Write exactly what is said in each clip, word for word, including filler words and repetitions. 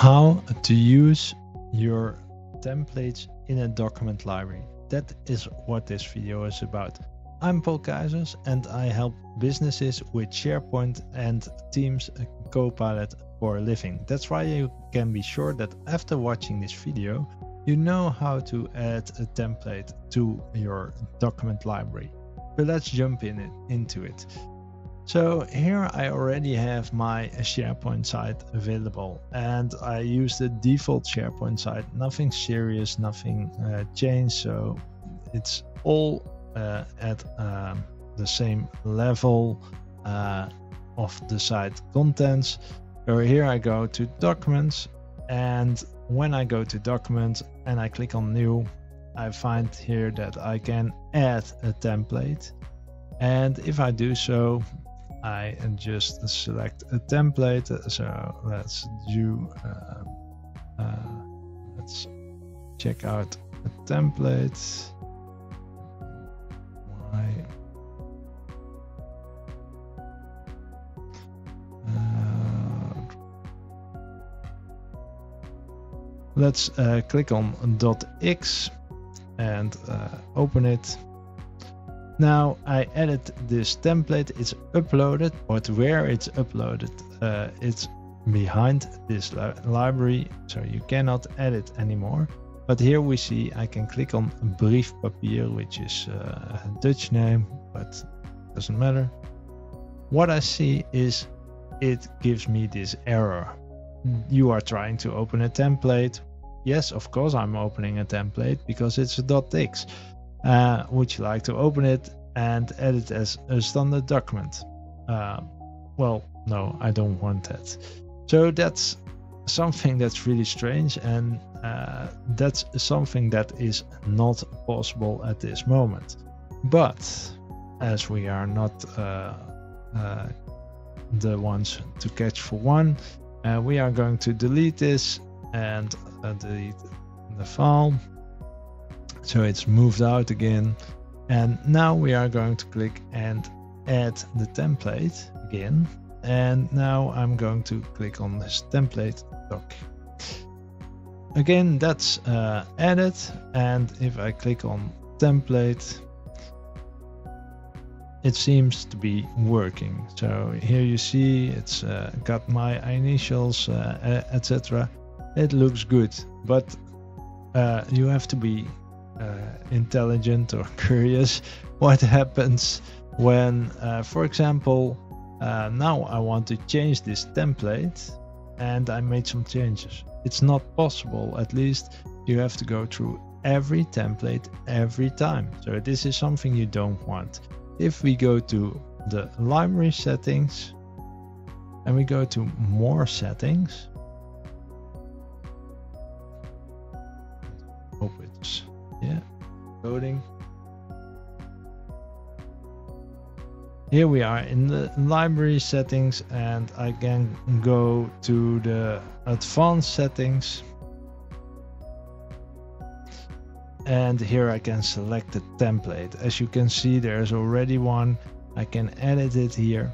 how to use your templates in a document library. That is what this video is about. I'm Paul Keijzers and I help businesses with SharePoint and Teams Copilot for a living. That's why you can be sure that after watching this video, you know how to add a template to your document library. But let's jump in it, into it. So here I already have my SharePoint site available and I use the default SharePoint site. Nothing serious, nothing uh, changed. So it's all uh, at um, the same level uh, of the site contents. So here I go to Documents, and when I go to Documents and I click on New, I find here that I can add a template. And if I do so, I just select a template. So let's do, uh, uh, let's check out a template. My, uh, let's uh, click on .x and uh, open it. Now I added this template, it's uploaded, but where it's uploaded, uh, it's behind this li library, so you cannot edit anymore. But here we see I can click on Briefpapier, which is uh, a Dutch name, but doesn't matter. What I see is it gives me this error. You are trying to open a template. Yes, of course I'm opening a template because it's a .txt. Uh, would you like to open it and edit as a standard document? Uh, well, no, I don't want that. So that's something that's really strange, and uh, that's something that is not possible at this moment. But as we are not uh, uh, the ones to catch for one, uh, we are going to delete this and uh, delete the file. So it's moved out again, and now we are going to click and add the template again. And now I'm going to click on this template doc. Again, that's uh, added, and if I click on template, it seems to be working. So here you see it's uh, got my initials, uh, et cetera. It looks good, but uh, you have to be Uh, intelligent or curious what happens when, uh, for example, uh, now I want to change this template and I made some changes. It's not possible. At least you have to go through every template every time. So this is something you don't want. If we go to the library settings and we go to more settings, hope it's yeah loading. Here we are in the library settings, and I can go to the advanced settings, and here I can select the template. As you can see, there's already one. I can edit it here,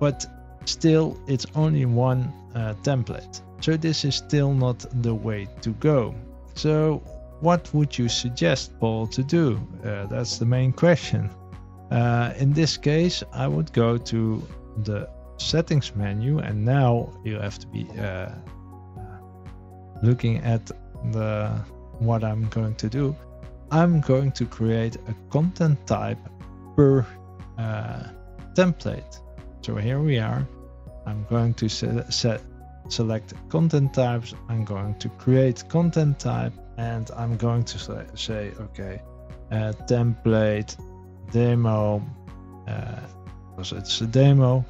but still it's only one uh, template, so this is still not the way to go. So what would you suggest, Paul, to do? Uh, that's the main question. Uh, in this case, I would go to the settings menu, and now you have to be uh, looking at the what I'm going to do. I'm going to create a content type per uh, template. So here we are. I'm going to set, set, select content types. I'm going to create content type. And I'm going to say, say okay, uh, template demo, uh, because it's a demo.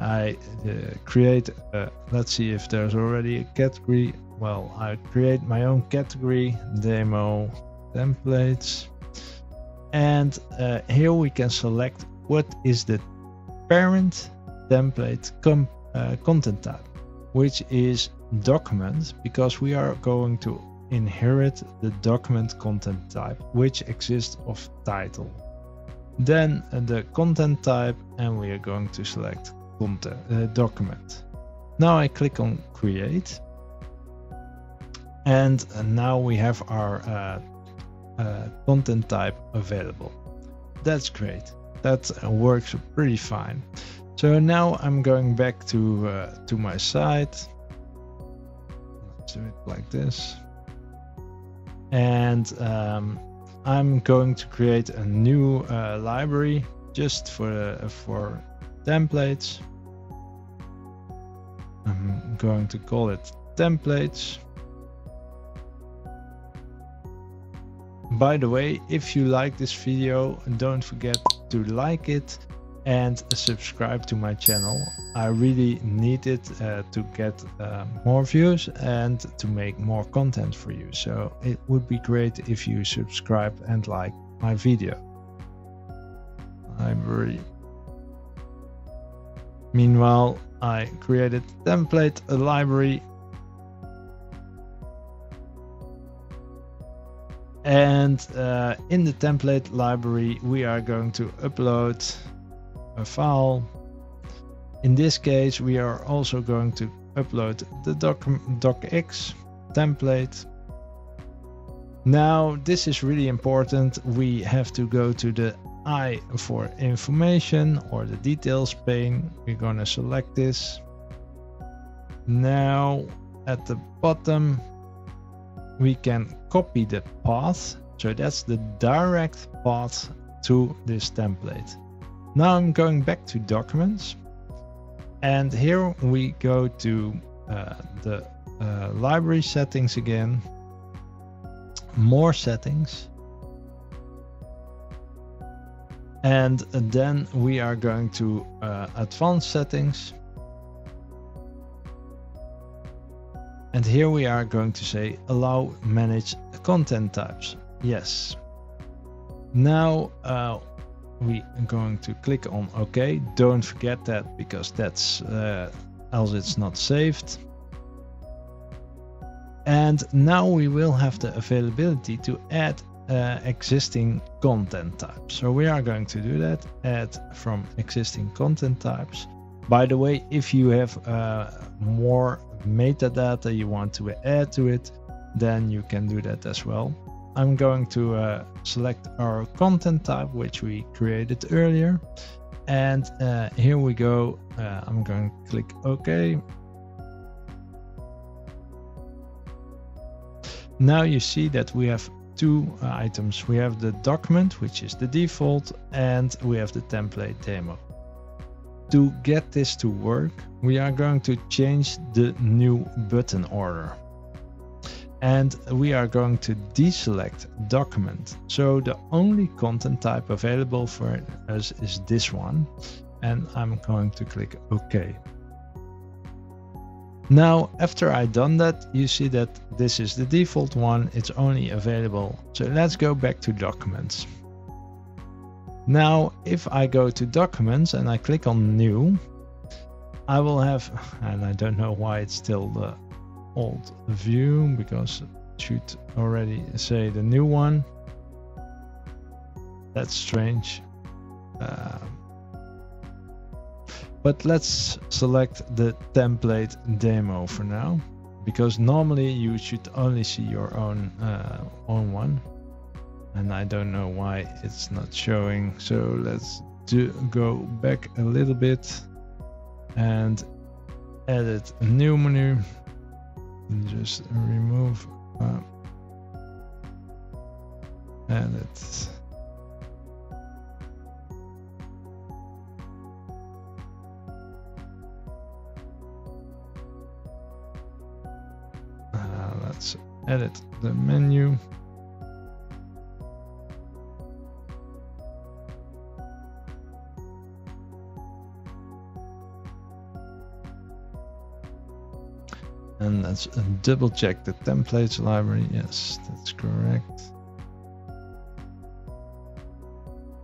I uh, create, uh, let's see if there's already a category. Well, I create my own category, demo templates. And uh, here we can select what is the parent template com uh, content type, which is document, because we are going to inherit the document content type, which exists of title. Then the content type, and we are going to select content, uh, document. Now I click on create, And now we have our uh, uh, content type available. That's great. That works pretty fine. So now I'm going back to uh, to my site. Let's do it like this. And um, I'm going to create a new uh, library just for uh, for templates. I'm going to call it templates. By the way, if you like this video, don't forget to like it and subscribe to my channel. I really need it uh, to get uh, more views and to make more content for you. So it would be great if you subscribe and like my video. Library. Meanwhile, I created a template, a library. And uh, in the template library, we are going to upload a file. In this case, we are also going to upload the docx template. Now, this is really important. We have to go to the I for information or the details pane. We're going to select this. Now, at the bottom, we can copy the path. So that's the direct path to this template. Now I'm going back to Documents, and here we go to uh, the uh, library settings again, more settings, and then we are going to uh, advanced settings, and here we are going to say allow manage content types, yes. Now uh, we are going to click on OK. Don't forget that, because that's uh, else it's not saved. And now we will have the availability to add uh, existing content types. So we are going to do that, add from existing content types. By the way, if you have uh, more metadata you want to add to it, then you can do that as well. I'm going to uh, select our content type, which we created earlier. And uh, here we go. Uh, I'm going to click OK. Now you see that we have two uh, items. We have the document, which is the default, and we have the template demo. To get this to work, we are going to change the new button order. And we are going to deselect document. So the only content type available for us is this one. And I'm going to click OK. Now, after I've done that, you see that this is the default one. It's only available. So let's go back to Documents. Now, if I go to Documents and I click on New, I will have, and I don't know why it's still the old view, because it should already say the new one. That's strange. Uh, but let's select the template demo for now, because normally you should only see your own uh, own one, and I don't know why it's not showing. So let's do go back a little bit and edit new menu. Just remove uh, edit. Uh, let's edit the menu. And let's double check the templates library. Yes, that's correct.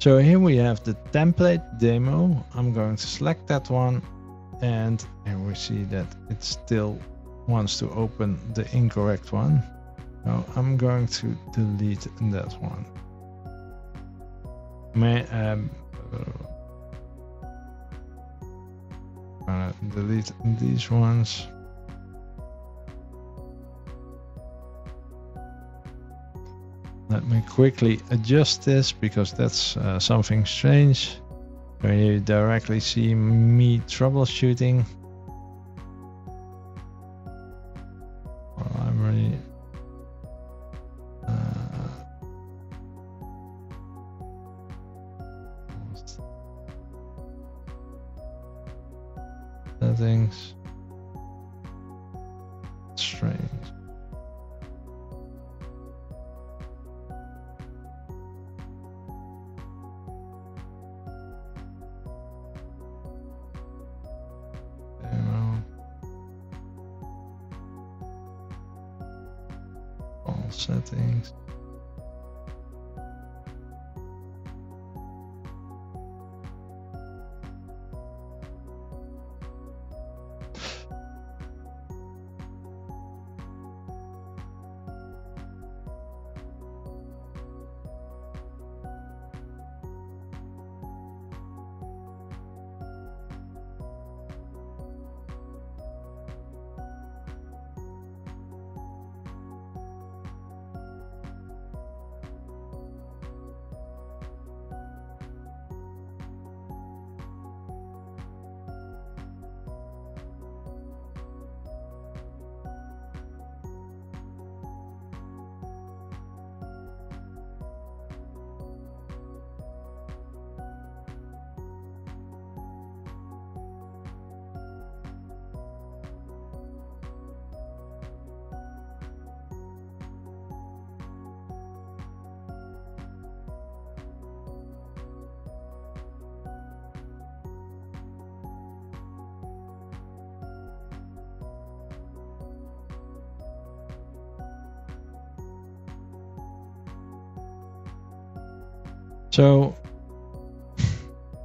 So here we have the template demo. I'm going to select that one. And here we see that it still wants to open the incorrect one. So I'm going to delete that one. May, um, uh, delete these ones. Let me quickly adjust this because that's uh, something strange. Where you directly see me troubleshooting. Well, I'm really uh, settings. Strange. Settings. So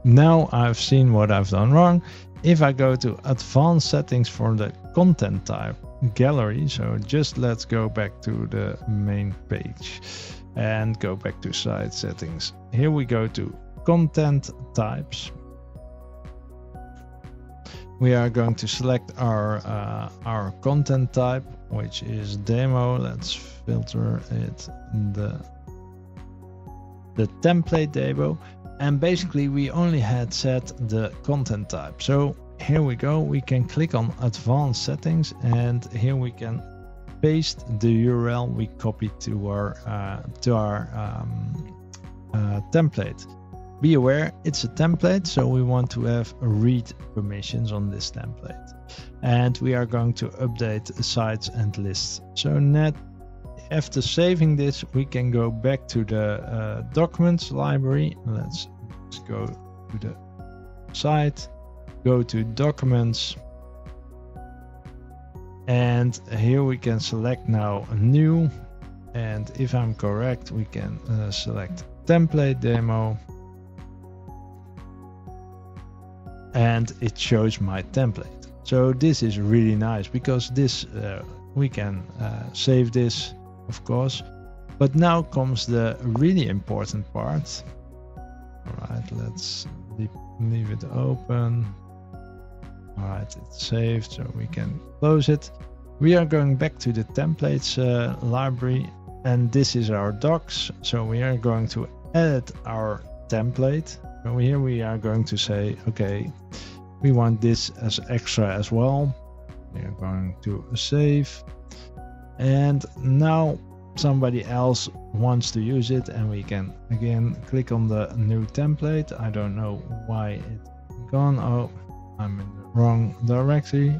now I've seen what I've done wrong. If I go to advanced settings for the content type gallery, so just let's go back to the main page and go back to site settings. Here we go to content types. We are going to select our, uh, our content type, which is demo. Let's filter it the the template demo, and basically we only had set the content type. So here we go, we can click on advanced settings, and here we can paste the U R L we copied to our uh, to our um, uh, template. Be aware, it's a template, so we want to have read permissions on this template, and we are going to update sites and lists. So net after saving this, we can go back to the uh, documents library. Let's, let's go to the site, go to documents, and here we can select now new, and if I'm correct, we can uh, select template demo, and it shows my template. So this is really nice because this uh, we can uh, save this, of course. But now comes the really important part. All right, let's leave it open. All right, it's saved, so we can close it. We are going back to the templates uh, library, and this is our docs. So we are going to edit our template. Over here we are going to say, okay, we want this as extra as well. We are going to save. And now somebody else wants to use it, and we can again click on the new template. I don't know why it's gone. Oh, I'm in the wrong directory.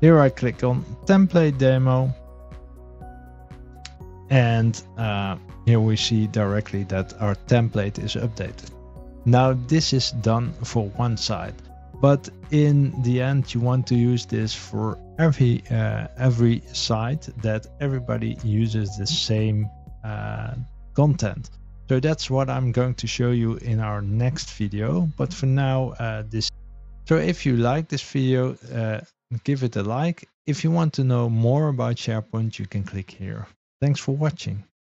Here I click on template demo, and uh, here we see directly that our template is updated. Now this is done for one side, but in the end you want to use this for every uh, every site, that everybody uses the same uh, content. So that's what I'm going to show you in our next video, but for now uh, this. So if you like this video, uh, give it a like. If you want to know more about SharePoint, you can click here. Thanks for watching.